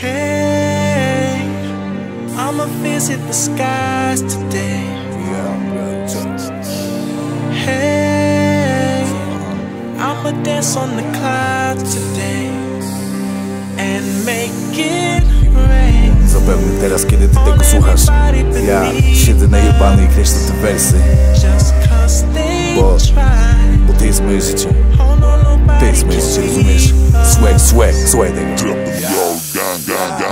Hey, I'ma visit the skies today. Hey, I'ma dance on the clouds today and make it rain. Zapewne teraz, kiedy ty tego słuchasz, ja siedzę na jebany i kreślę te wersy, bo to jest moje życie. To jest moje życie, rozumiesz? Słuchaj tego.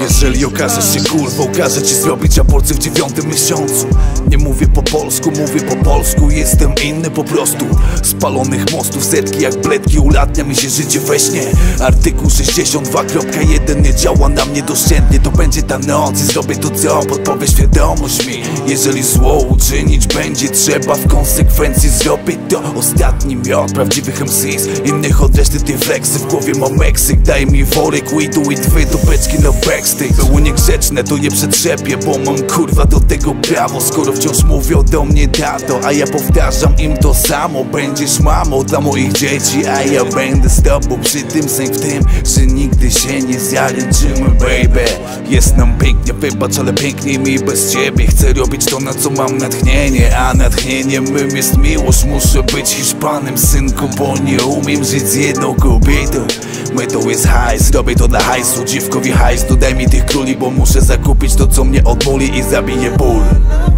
Jeżeli okażesz się kurwą, każę ci zrobić aborcję w 9. miesiącu. Nie mówię po polsku, jestem inny po prostu. Spalonych mostów setki jak bledki, ulatnia mi się życie we śnie. Artykuł 62.1 nie działa na mnie doszczętnie. To będzie ta noc i zrobię to co podpowie świadomość mi. Jeżeli zło uczynić będzie trzeba, w konsekwencji zrobię to. Ostatni miot prawdziwych MCs, innych od reszty tych fleksy. W głowie mam Meksyk, daj mi worek weedu i dwie topeczki na backstage. Było niegrzeczne, to je przetrzepię, bo mam kurwa do tego prawo. Skoro wciąż mówią do mnie tato, a ja powtarzam im to samo. Będziesz mamą dla moich dzieci, a ja będę z tobą przy tym. Sęk w tym, że nigdy się nie zjaręczymy, baby. Jest nam pięknie, wybacz, ale piękniej mi bez ciebie. Chcę robić to, na co mam natchnienie, a natchnieniem mym jest miłość. Muszę być Hiszpanem, synku, bo nie umiem żyć z jedną kobietą. Metą jest hajs, robię to dla hajsu, dziwkowi hajs. Dodaj mi tych króli, bo muszę zakupić to, co mnie odmuli i zabije ból.